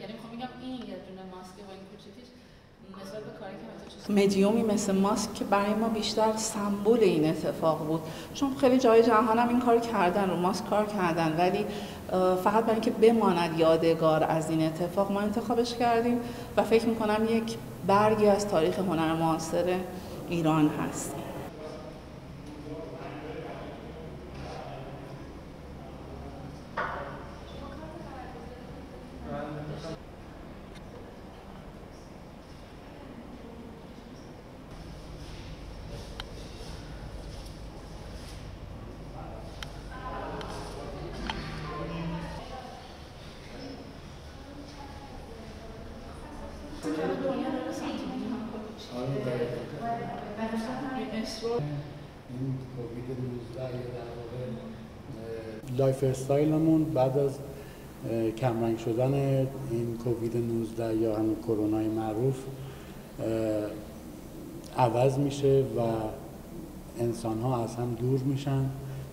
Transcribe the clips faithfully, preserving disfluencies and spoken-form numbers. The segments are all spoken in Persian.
یعنی میخوام بگم این یه دونه ماسک و این کوچیکش مثلا به کاری که مثلا مدیومی مثل ماسک که برای ما بیشتر سمبل این اتفاق بود، چون خیلی جای جهان هم این کارو کردن، رو ماسک کار کردن، ولی فقط برای اینکه بماند یادگار از این اتفاق ما انتخابش کردیم و فکر میکنم یک برگی از تاریخ هنر معاصر ایران هست. این کووید نوزده در واقع لایف استایلمون بعد از کمرنگ شدن این کووید نوزده یا همین کرونای معروف عوض میشه و انسان ها از هم دور میشن،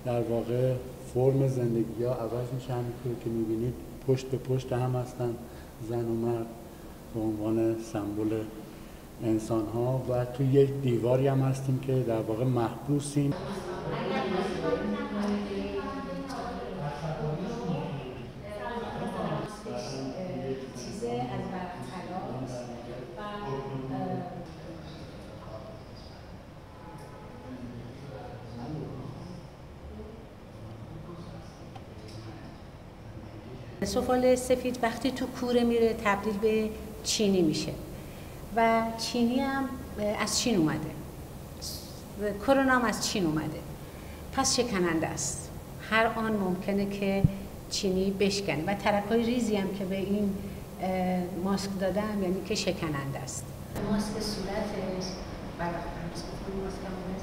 در واقع فرم زندگی ها عوض میشه، همینطور که میبینید پشت به پشت هم هستن زن و مرد به عنوان سمبل انسان ها و تو یک دیواری هم هستیم که در واقع محبوسیم. سفال سفید وقتی تو کوره میره تبدیل به چینی میشه و چینی هم از چین اومده، کرونا هم از چین اومده، پس شکننده است. هر آن ممکنه که چینی بشکنه و ترکای ریزی هم که به این ماسک دادم یعنی که شکننده است. ماسک صورتش برای ماسک